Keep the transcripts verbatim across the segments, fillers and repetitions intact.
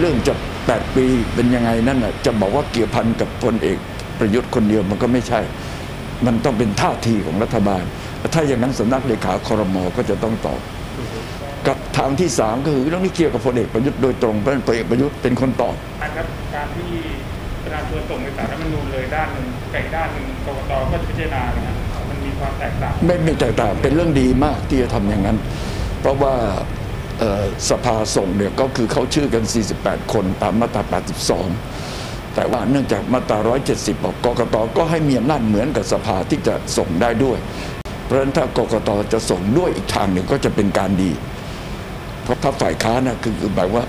เรื่องจะแปดปีเป็นยังไงนั่นน่ะจะบอกว่าเกี่ยวพันกับพลเอกประยุทธ์คนเดียวมันก็ไม่ใช่มันต้องเป็นท่าทีของรัฐบาลถ้าอย่างนั้นสำนักเลขาครม.ก็จะต้องตอบกับทางที่สามก็คือเรื่องนี้เกี่ยวกับพลเอกประยุทธ์โดยตรงเพราะพลเอกประยุทธ์เป็นคนตอบนะครับการที่ประธานชวนส่งไปศาลรัฐธรรมนูญเลยด้านหนึ่งแต่อีกด้านหนึ่งกกต.ก็พิจารณานะครับมันมีความแตกต่างไม่มีแตกต่างเป็นเรื่องดีมากที่จะทำอย่างนั้นเพราะว่าสภาส่งเนี่ยก็คือเขาชื่อกันสี่สิบแปดคนตามมาตราแปดสิบสองแต่ว่าเนื่องจากมาตราหนึ่งร้อยเจ็ดสิบบอกกกต.ก็ให้มีอำนาจเหมือนกับสภาที่จะส่งได้ด้วยเพราะฉะนั้นถ้ากกต.จะส่งด้วยอีกทางหนึ่งก็จะเป็นการดีเพราะถ้าฝ่ายค้านนะคือแบบว่า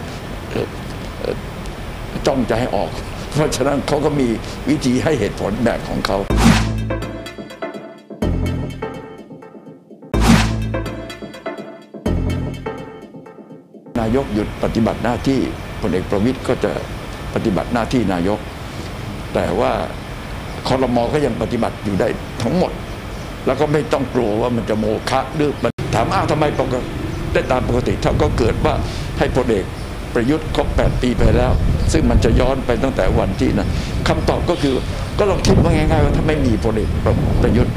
จ้องจะให้ออกเพราะฉะนั้นเขาก็มีวิธีให้เหตุผลแบบของเขานายกหยุดปฏิบัติหน้าที่พลเอกประวิตรก็จะปฏิบัติหน้าที่นายกแต่ว่าครม.ก็ยังปฏิบัติอยู่ได้ทั้งหมดแล้วก็ไม่ต้องกลัวว่ามันจะโมฆะหรือถามอ้าวทำไมปกติได้ตามปกติถ้าก็เกิดว่าให้พลเอกประยุทธ์ครบแปดปีไปแล้วซึ่งมันจะย้อนไปตั้งแต่วันที่นะคำตอบก็คือก็ลองคิดว่าง่ายๆว่าถ้าไม่มีพลเอกประยุทธ์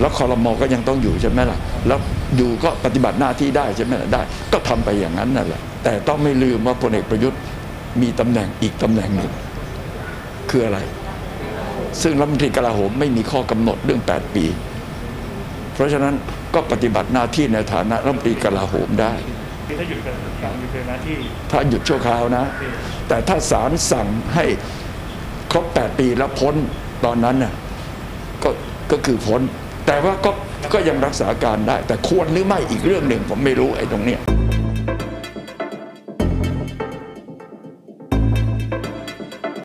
แล้วครม.ก็ยังต้องอยู่ใช่ไหมล่ะแล้วอยู่ก็ปฏิบัติหน้าที่ได้ใช่ไหมล่ะได้ก็ทำไปอย่างนั้นนั่นแหละแต่ต้องไม่ลืมว่าพลเอกประยุทธ์มีตำแหน่งอีกตำแหน่งหนึ่งคืออะไรซึ่งรัฐมนตรีกลาโหมไม่มีข้อกำหนดเรื่องแปดปีเพราะฉะนั้นก็ปฏิบัติหน้าที่ในฐานะรัฐมนตรีกลาโหมได้ถ้าหยุดการปฏิบัติหน้าที่ถ้าหยุดชั่วคราวนะแต่ถ้าศาลสั่งให้ครบแปดปีแล้วพ้นตอนนั้นน่ะก็ก็คือพ้นแต่ว่าก็ก็ยังรักษาการได้แต่ควรหรือไม่อีกเรื่องหนึ่งผมไม่รู้ไอ้ตรงเนี้ย